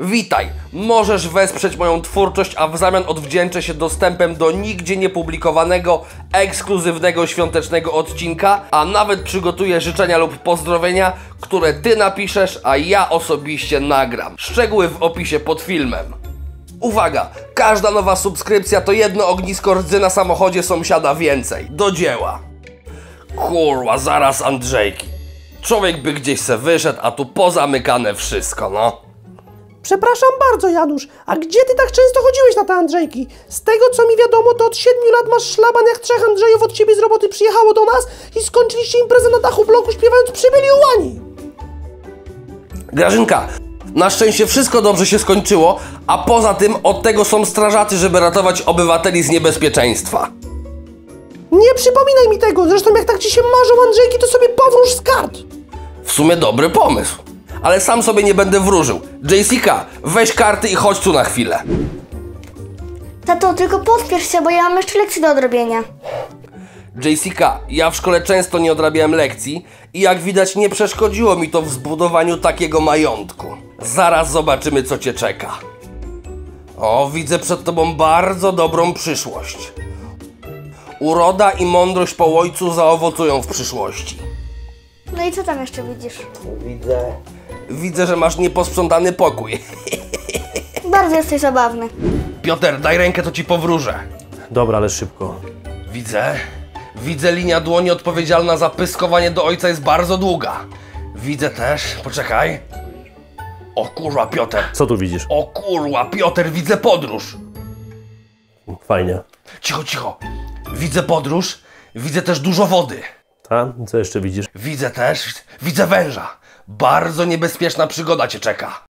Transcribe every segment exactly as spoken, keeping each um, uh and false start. Witaj! Możesz wesprzeć moją twórczość, a w zamian odwdzięczę się dostępem do nigdzie niepublikowanego, ekskluzywnego, świątecznego odcinka, a nawet przygotuję życzenia lub pozdrowienia, które Ty napiszesz, a ja osobiście nagram. Szczegóły w opisie pod filmem. Uwaga! Każda nowa subskrypcja to jedno ognisko rdzy na samochodzie sąsiada więcej. Do dzieła! Kurwa, zaraz Andrzejki. Człowiek by gdzieś se wyszedł, a tu pozamykane wszystko, no. Przepraszam bardzo, Janusz, a gdzie ty tak często chodziłeś na te Andrzejki? Z tego, co mi wiadomo, to od siedmiu lat masz szlaban, jak trzech Andrzejów od ciebie z roboty przyjechało do nas i skończyliście imprezę na dachu bloku śpiewając Przybyli Ułani. Grażynka, na szczęście wszystko dobrze się skończyło, a poza tym od tego są strażacy, żeby ratować obywateli z niebezpieczeństwa. Nie przypominaj mi tego, zresztą jak tak ci się marzą Andrzejki, to sobie powróż z kart. W sumie dobry pomysł. Ale sam sobie nie będę wróżył. Jessica, weź karty i chodź tu na chwilę. Tato, tylko pospiesz się, bo ja mam jeszcze lekcje do odrobienia. Jessica, ja w szkole często nie odrabiałem lekcji i jak widać nie przeszkodziło mi to w zbudowaniu takiego majątku. Zaraz zobaczymy, co cię czeka. O, widzę przed tobą bardzo dobrą przyszłość. Uroda i mądrość po ojcu zaowocują w przyszłości. No i co tam jeszcze widzisz? Widzę... Widzę, że masz nieposprzątany pokój. Bardzo jesteś zabawny. Piotr, daj rękę, to ci powróżę. Dobra, ale szybko. Widzę. Widzę, linia dłoni odpowiedzialna za pyskowanie do ojca jest bardzo długa. Widzę też, poczekaj. O kurwa, Piotr. Co tu widzisz? O kurwa, Piotr, widzę podróż. Fajnie. Cicho, cicho. Widzę podróż, widzę też dużo wody. A? Co jeszcze widzisz? Widzę też, widzę węża. Bardzo niebezpieczna przygoda cię czeka.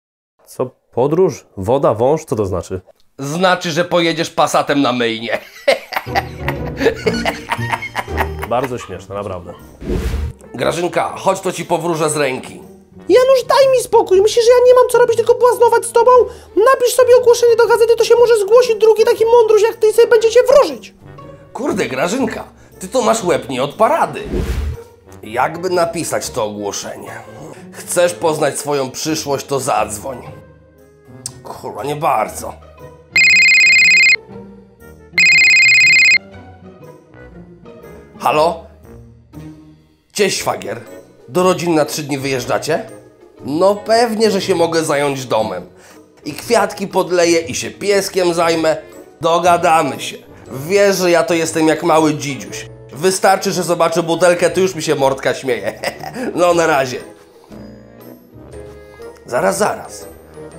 Co? Podróż? Woda? Wąż? Co to znaczy? Znaczy, że pojedziesz Passatem na myjnie. Bardzo śmieszne, naprawdę. Grażynka, chodź to ci powróżę z ręki. Janusz, daj mi spokój. Myślisz, że ja nie mam co robić, tylko błaznować z tobą? Napisz sobie ogłoszenie do gazety, to się może zgłosi drugi taki mądruś jak ty i sobie będziecie wróżyć. Kurde, Grażynka. Ty to masz łeb nie od parady. Jakby napisać to ogłoszenie? Chcesz poznać swoją przyszłość, to zadzwoń. Kurwa, nie bardzo. Halo? Cześć, szwagier. Do rodzin na trzy dni wyjeżdżacie? No pewnie, że się mogę zająć domem. I kwiatki podleję, i się pieskiem zajmę. Dogadamy się. Wiesz, że ja to jestem jak mały dzidziuś. Wystarczy, że zobaczę butelkę, to już mi się mordka śmieje. No na razie. Zaraz, zaraz.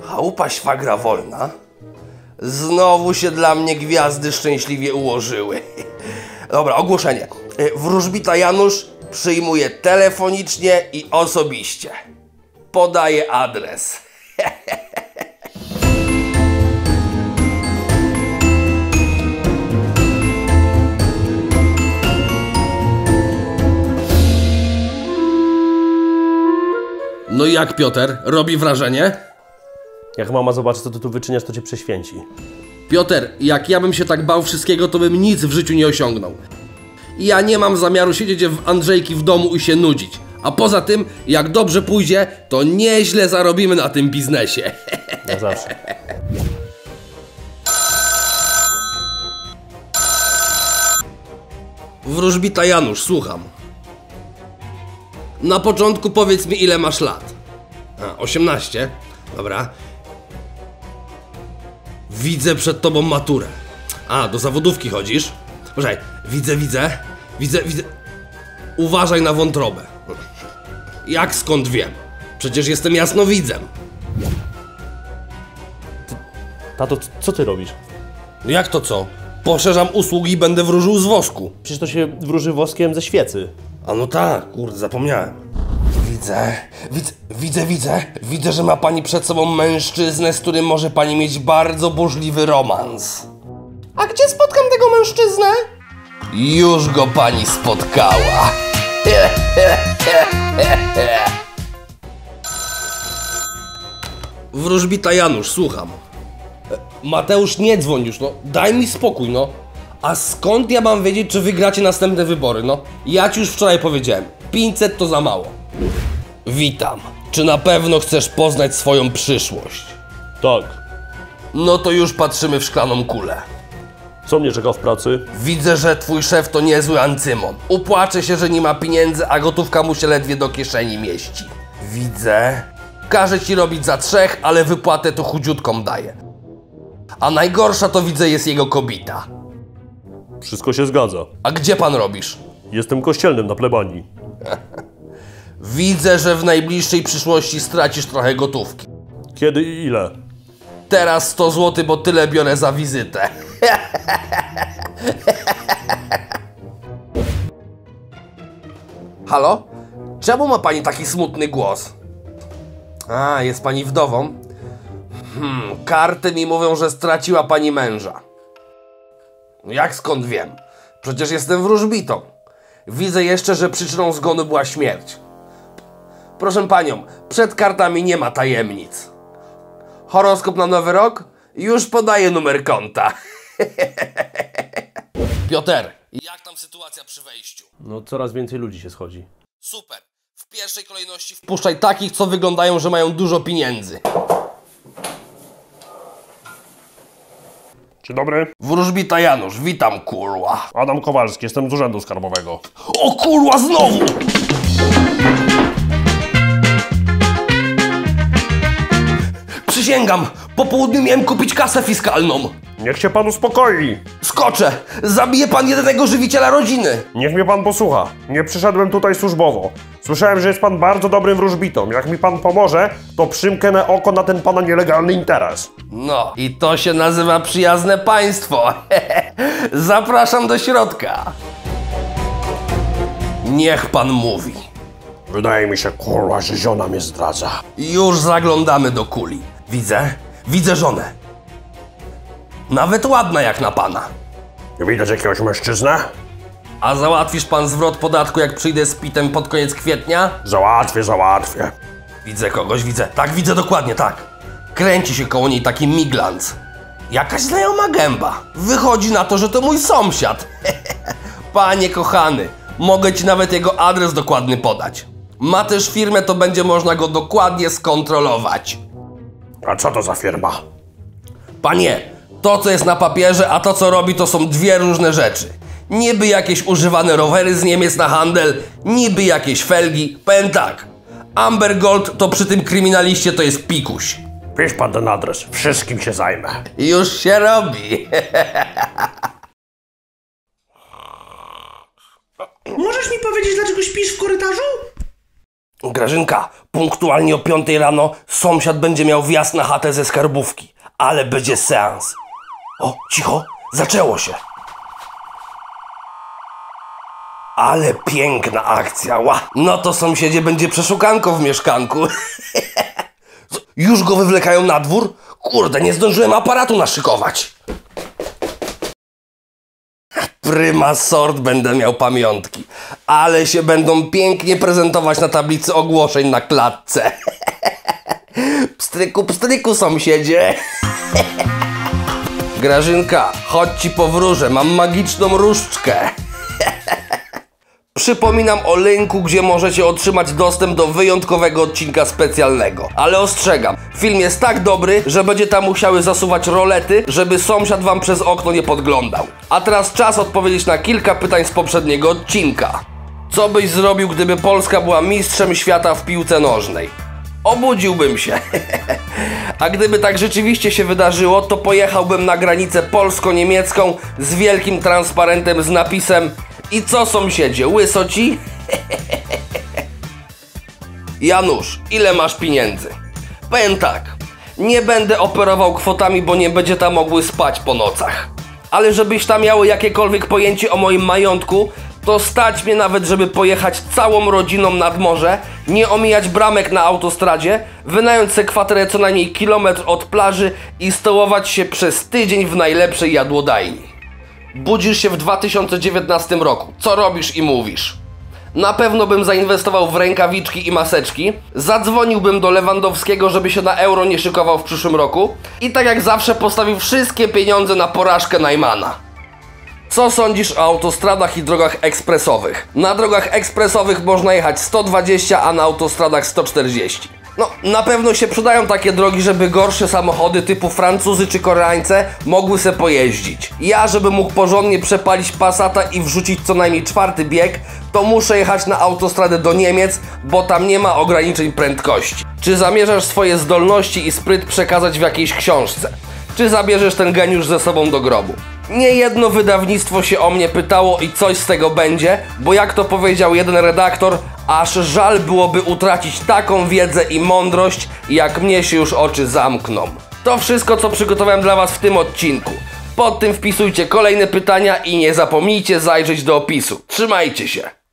Chałupa szwagra wolna. Znowu się dla mnie gwiazdy szczęśliwie ułożyły. Dobra, ogłoszenie. Wróżbita Janusz przyjmuje telefonicznie i osobiście. Podaję adres. No i jak, Piotr? Robi wrażenie? Jak mama zobaczy, co ty tu wyczyniasz, to cię prześwięci. Piotr, jak ja bym się tak bał wszystkiego, to bym nic w życiu nie osiągnął. Ja nie mam zamiaru siedzieć w Andrzejki w domu i się nudzić. A poza tym, jak dobrze pójdzie, to nieźle zarobimy na tym biznesie. No zawsze. Wróżbita Janusz, słucham. Na początku powiedz mi, ile masz lat. A, osiemnaście. Dobra. Widzę przed tobą maturę. A, do zawodówki chodzisz? Poczekaj, widzę, widzę, widzę, widzę. Uważaj na wątrobę. Jak skąd wiem? Przecież jestem jasnowidzem. Ty, tato, co ty robisz? No jak to co? Poszerzam usługi i będę wróżył z wosku. Przecież to się wróży woskiem ze świecy. A no tak, kurde, zapomniałem. Widzę, widzę, widzę, widzę, widzę, że ma pani przed sobą mężczyznę, z którym może pani mieć bardzo burzliwy romans. A gdzie spotkam tego mężczyznę? Już go pani spotkała. Wróżbita Janusz, słucham. Mateusz, nie dzwoń już, no, daj mi spokój, no. A skąd ja mam wiedzieć, czy wygracie następne wybory, no? Ja ci już wczoraj powiedziałem, pięćset to za mało. Witam. Czy na pewno chcesz poznać swoją przyszłość? Tak. No to już patrzymy w szklaną kulę. Co mnie czeka w pracy? Widzę, że twój szef to niezły ancymon. Upłacze się, że nie ma pieniędzy, a gotówka mu się ledwie do kieszeni mieści. Widzę. Każe ci robić za trzech, ale wypłatę to chudziutką daje. A najgorsza to widzę jest jego kobita. Wszystko się zgadza. A gdzie pan robisz? Jestem kościelnym na plebanii. Widzę, że w najbliższej przyszłości stracisz trochę gotówki. Kiedy i ile? Teraz sto złotych, bo tyle biorę za wizytę. Halo? Czemu ma pani taki smutny głos? A, jest pani wdową? Hmm, karty mi mówią, że straciła pani męża. Jak skąd wiem? Przecież jestem wróżbitą. Widzę jeszcze, że przyczyną zgonu była śmierć. Proszę panią, przed kartami nie ma tajemnic. Horoskop na nowy rok? Już podaję numer konta. Piotr, jak tam sytuacja przy wejściu? No coraz więcej ludzi się schodzi. Super. W pierwszej kolejności wpuszczaj takich, co wyglądają, że mają dużo pieniędzy. Dzień dobry. Wróżbita Janusz, witam kurwa. Adam Kowalski, jestem z Urzędu Skarbowego. O kurwa, znowu! Przysięgam, po południu miałem kupić kasę fiskalną. Niech się pan uspokoi. Skoczę, zabije pan jedynego żywiciela rodziny. Niech mnie pan posłucha, nie przyszedłem tutaj służbowo. Słyszałem, że jest pan bardzo dobrym wróżbitą. Jak mi pan pomoże, to przymknę na oko na ten pana nielegalny interes. No i to się nazywa przyjazne państwo. Zapraszam do środka. Niech pan mówi. Wydaje mi się, kurwa, że żona mnie zdradza. Już zaglądamy do kuli. Widzę, widzę żonę. Nawet ładna jak na pana. Widać jakiegoś mężczyznę? A załatwisz pan zwrot podatku, jak przyjdę z pitem pod koniec kwietnia? Załatwię, załatwię. Widzę kogoś, widzę. Tak, widzę dokładnie, tak. Kręci się koło niej taki miglanc. Jakaś znajoma gęba. Wychodzi na to, że to mój sąsiad. Panie kochany, mogę ci nawet jego adres dokładny podać. Ma też firmę, to będzie można go dokładnie skontrolować. A co to za firma? Panie, to co jest na papierze, a to co robi, to są dwie różne rzeczy. Niby jakieś używane rowery z Niemiec na handel, niby jakieś felgi, powiem tak. Amber Gold to przy tym kryminaliście to jest pikuś. Pisz pan ten adres, wszystkim się zajmę. Już się robi. Możesz mi powiedzieć, dlaczego śpisz w korytarzu? Grażynka, punktualnie o piątej rano sąsiad będzie miał wjazd na chatę ze skarbówki. Ale będzie seans. O, cicho, zaczęło się. Ale piękna akcja, ła. No to sąsiedzie będzie przeszukanko w mieszkanku. Już go wywlekają na dwór? Kurde, nie zdążyłem aparatu naszykować. Pryma sort będę miał pamiątki. Ale się będą pięknie prezentować na tablicy ogłoszeń na klatce. Pstryku, pstryku, sąsiedzie. Grażynka, chodź ci po wróżę, mam magiczną różdżkę. Przypominam o linku, gdzie możecie otrzymać dostęp do wyjątkowego odcinka specjalnego. Ale ostrzegam, film jest tak dobry, że będzie tam musiały zasuwać rolety, żeby sąsiad wam przez okno nie podglądał. A teraz czas odpowiedzieć na kilka pytań z poprzedniego odcinka. Co byś zrobił, gdyby Polska była mistrzem świata w piłce nożnej? Obudziłbym się. A gdyby tak rzeczywiście się wydarzyło, to pojechałbym na granicę polsko-niemiecką z wielkim transparentem z napisem: i co sąsiedzie, łyso ci? Janusz, ile masz pieniędzy? Powiem tak, nie będę operował kwotami, bo nie będzie tam mogły spać po nocach. Ale żebyś tam miały jakiekolwiek pojęcie o moim majątku, to stać mnie nawet, żeby pojechać całą rodziną nad morze, nie omijać bramek na autostradzie, wynająć sobie kwaterę co najmniej kilometr od plaży i stołować się przez tydzień w najlepszej jadłodajni. Budzisz się w dwa tysiące dziewiętnastym roku. Co robisz i mówisz? Na pewno bym zainwestował w rękawiczki i maseczki. Zadzwoniłbym do Lewandowskiego, żeby się na euro nie szykował w przyszłym roku. I tak jak zawsze postawił wszystkie pieniądze na porażkę Najmana. Co sądzisz o autostradach i drogach ekspresowych? Na drogach ekspresowych można jechać sto dwadzieścia, a na autostradach sto czterdzieści. No, na pewno się przydają takie drogi, żeby gorsze samochody typu Francuzy czy Koreańce mogły se pojeździć. Ja, żeby mógł porządnie przepalić Passata i wrzucić co najmniej czwarty bieg, to muszę jechać na autostradę do Niemiec, bo tam nie ma ograniczeń prędkości. Czy zamierzasz swoje zdolności i spryt przekazać w jakiejś książce? Czy zabierzesz ten geniusz ze sobą do grobu? Niejedno wydawnictwo się o mnie pytało i coś z tego będzie, bo jak to powiedział jeden redaktor, aż żal byłoby utracić taką wiedzę i mądrość, jak mnie się już oczy zamkną. To wszystko, co przygotowałem dla Was w tym odcinku. Pod tym wpisujcie kolejne pytania i nie zapomnijcie zajrzeć do opisu. Trzymajcie się!